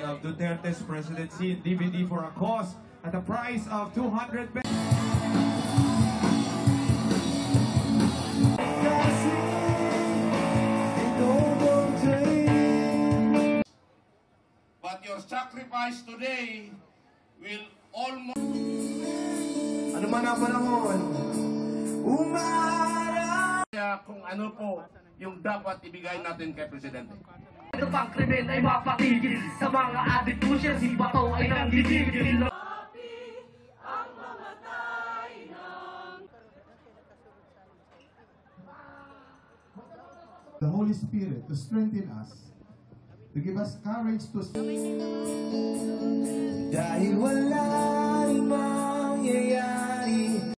copy of Duterte's presidency DVD for a cause at the price of 200 pesos. But your sacrifice today will almost... Ano man ang panahon, kung ano po yung dapat ibigay natin kay Presidente. Ito pang krimen ay mapakigil sa mga adiktusya, si Bato ay nanggigil. Papi ang mamatay ng... The Holy Spirit to strengthen us, to give us courage to... Dahil walang mangyayari